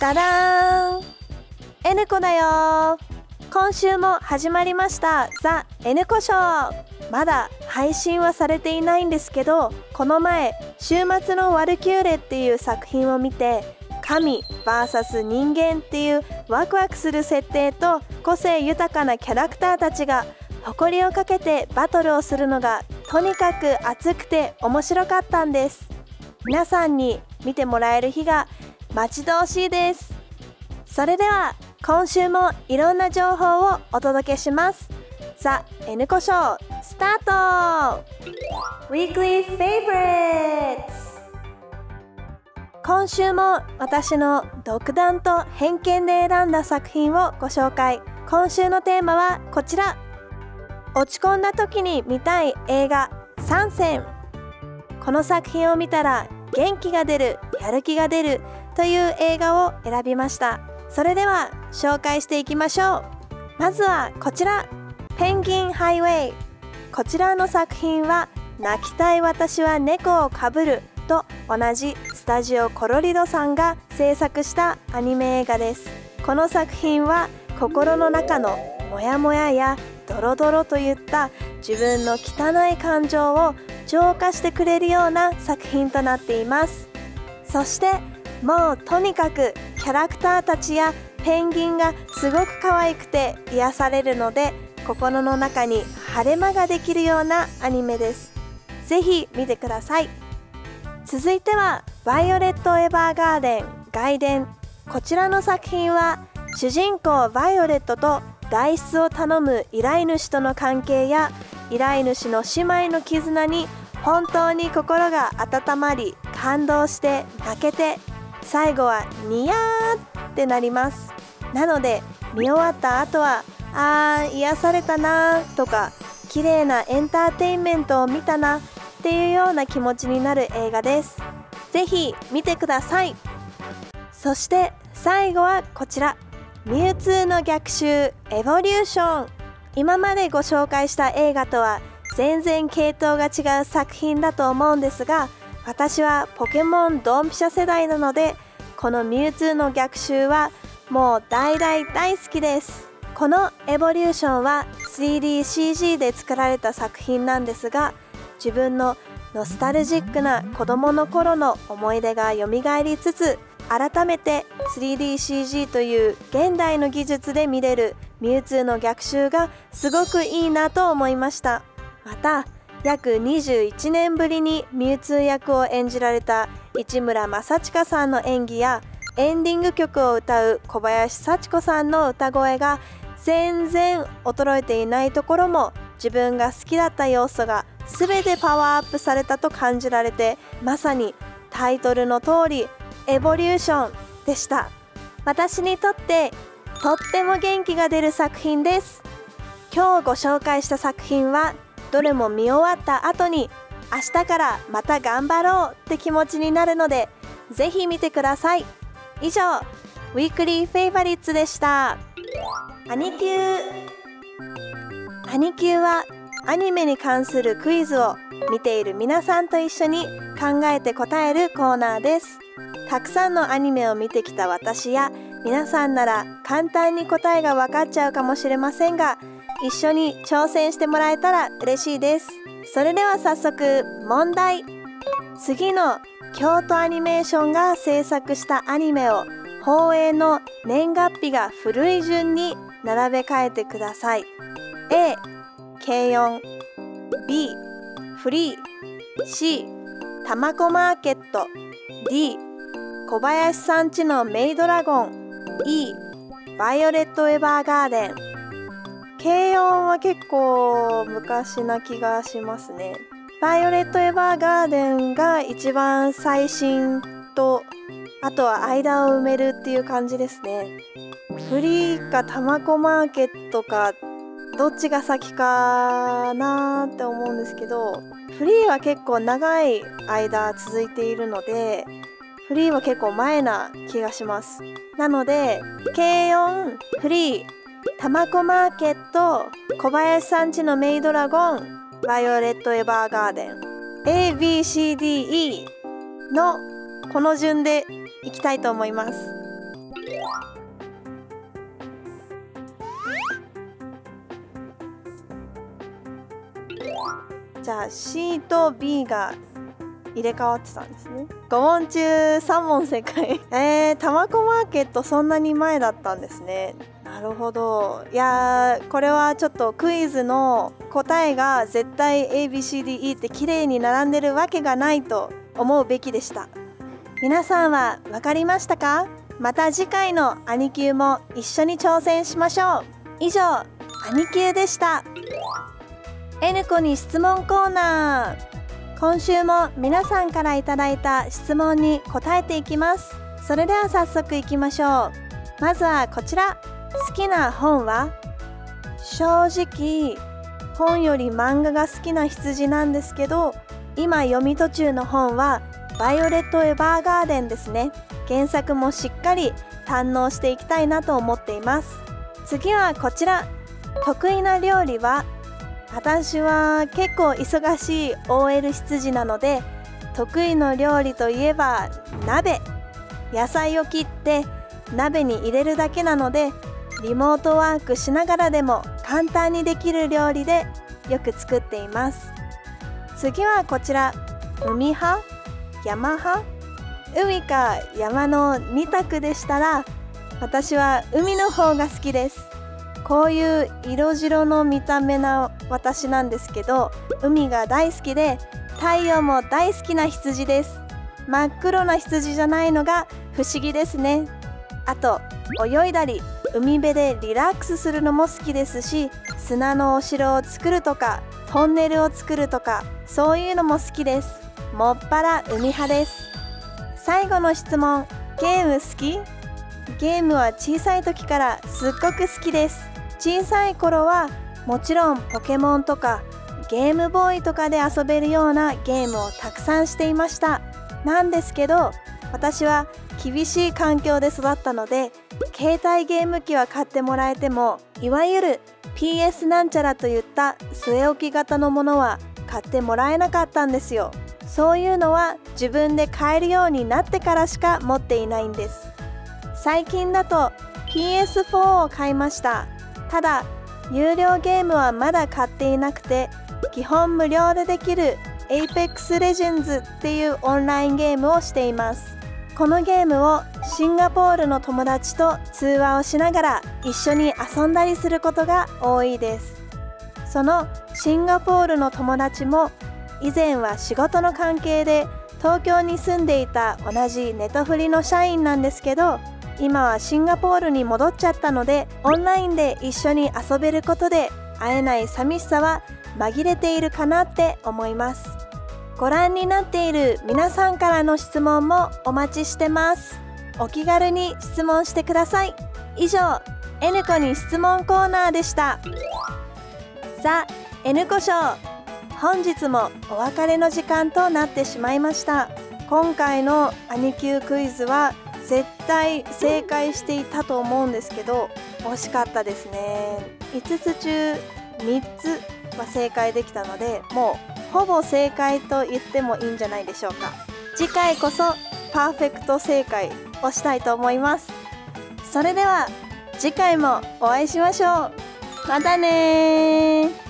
ダダーン、N子だよ。今週も始まりましたザ・N子ショー。まだ配信はされていないんですけど、この前週末のワルキューレっていう作品を見て、神 VS 人間っていうワクワクする設定と個性豊かなキャラクターたちが誇りをかけてバトルをするのがとにかく熱くて面白かったんです。皆さんに見てもらえる日が待ち遠しいです。それでは今週もいろんな情報をお届けします。ザ・N子ショースタート。 Weekly Favorites。 今週も私の独断と偏見で選んだ作品をご紹介。今週のテーマはこちら。落ち込んだ時に見たい映画3選。この作品を見たら元気が出る、やる気が出るという映画を選びました。それでは紹介していきましょう。まずはこちら、ペンギンハイウェイ。こちらの作品は泣きたい私は猫をかぶると同じスタジオコロリドさんが制作したアニメ映画です。この作品は心の中のモヤモヤやドロドロといった自分の汚い感情を浄化してくれるような作品となっています。そしてもうとにかくキャラクターたちやペンギンがすごく可愛くて癒されるので、心の中に晴れ間ができるようなアニメです。ぜひ見てください。続いてはバイオレットエヴァーガーデン外伝。こちらの作品は主人公バイオレットと外出を頼む依頼主との関係や依頼主の姉妹の絆に本当に心が温まり、感動して泣けて、最後はニヤーってなります。なので見終わった後はあー癒されたなとか、綺麗なエンターテインメントを見たなっていうような気持ちになる映画です。ぜひ見てください。そして最後はこちら、ミュウツーの逆襲エボリューション。今までご紹介した映画とは全然系統が違う作品だと思うんですが、私はポケモンドンピシャ世代なので、このミュウツーの逆襲はもう大大大好きです。このエボリューションは 3DCG で作られた作品なんですが、自分のノスタルジックな子どもの頃の思い出がよみがえりつつ、改めて 3DCG という現代の技術で見れるミュウツーの逆襲がすごくいいなと思いました。また約21年ぶりにミュウツー役を演じられた市村正親さんの演技や、エンディング曲を歌う小林幸子さんの歌声が全然衰えていないところも、自分が好きだった要素が全てパワーアップされたと感じられて、まさにタイトルの通りエボリューションでした。私にとってとっても元気が出る作品です。今日ご紹介した作品はどれも見終わった後に、明日からまた頑張ろうって気持ちになるので、ぜひ見てください。以上、ウィークリーフェイバリッツでした。アニキュー。アニキューはアニメに関するクイズを見ている皆さんと一緒に考えて答えるコーナーです。たくさんのアニメを見てきた私や皆さんなら簡単に答えが分かっちゃうかもしれませんが、一緒に挑戦してもらえたら嬉しいです。それでは早速問題。次の京都アニメーションが制作したアニメを放映の年月日が古い順に並べ替えてください。 A. けいおん B. フリー C. たまこマーケット D. 小林さんちのメイドラゴン E. バイオレットエヴァーガーデン。けいおんは結構昔な気がしますね。バイオレットエヴァーガーデンが一番最新と、あとは間を埋めるっていう感じですね。フリーかたまこマーケットかどっちが先かなーって思うんですけど、フリーは結構長い間続いているので、フリーは結構前な気がします。なのでけいおん、フリー、たまこマーケット、小林さんちのメイドラゴン、バイオレットエヴァーガーデン、 ABCDE のこの順でいきたいと思います。じゃあ C と B が入れ替わってたんですね。5問中3問正解たまこマーケットそんなに前だったんですね。なるほど。いやー、これはちょっとクイズの答えが絶対 ABCDE って綺麗に並んでるわけがないと思うべきでした。皆さんは分かりましたか？また次回のアニキューも一緒に挑戦しましょう。以上、アニキューでした。 N 子に質問コーナー。今週も皆さんからいただいた質問に答えていきます。それでは早速いきましょう。まずはこちら。好きな本は？正直本より漫画が好きな羊なんですけど、今読み途中の本は「ヴァイオレット・エヴァーガーデン」ですね。原作もしっかり堪能していきたいなと思っています。次はこちら。得意な料理は？私は結構忙しい OL 羊なので、得意の料理といえば鍋。野菜を切って鍋に入れるだけなので、リモートワークしながらでも簡単にできる料理でよく作っています。次はこちら。海派？山派？海か山の2択でしたら、私は海の方が好きです。こういう色白の見た目な私なんですけど、海が大好きで太陽も大好きな羊です。真っ黒な羊じゃないのが不思議ですね。あと泳いだり海辺でリラックスするのも好きですし、砂のお城を作るとかトンネルを作るとか、そういうのも好きです。もっぱら海派です。最後の質問。ゲーム好き？ゲームは小さい時からすっごく好きです。小さい頃はもちろんポケモンとかゲームボーイとかで遊べるようなゲームをたくさんしていました。なんですけど、私は厳しい環境で育ったので、携帯ゲーム機は買ってもらえても、いわゆる PS なんちゃらといった据え置き型のものは買ってもらえなかったんですよ。そういうのは自分で買えるようになってからしか持っていないんです。最近だと PS4 を買いました。ただ有料ゲームはまだ買っていなくて、基本無料でできる Apex Legends っていうオンラインゲームをしています。このゲームをシンガポールの友達と通話をしながら一緒に遊んだりすることが多いです。そのシンガポールの友達も以前は仕事の関係で東京に住んでいた同じネトフリの社員なんですけど、今はシンガポールに戻っちゃったので、オンラインで一緒に遊べることで会えない寂しさは紛れているかなって思います。ご覧になっている皆さんからの質問もお待ちしてます。お気軽に質問してください。以上、 N 子に質問コーナーでした。ザ・ N 子ショー、本日もお別れの時間となってしまいました。今回のアニキュークイズは絶対正解していたと思うんですけど、惜しかったですね。5つ中3つは正解できたので、もうほぼ正解と言ってもいいんじゃないでしょうか。次回こそパーフェクト正解をしたいと思います。それでは次回もお会いしましょう。またねー。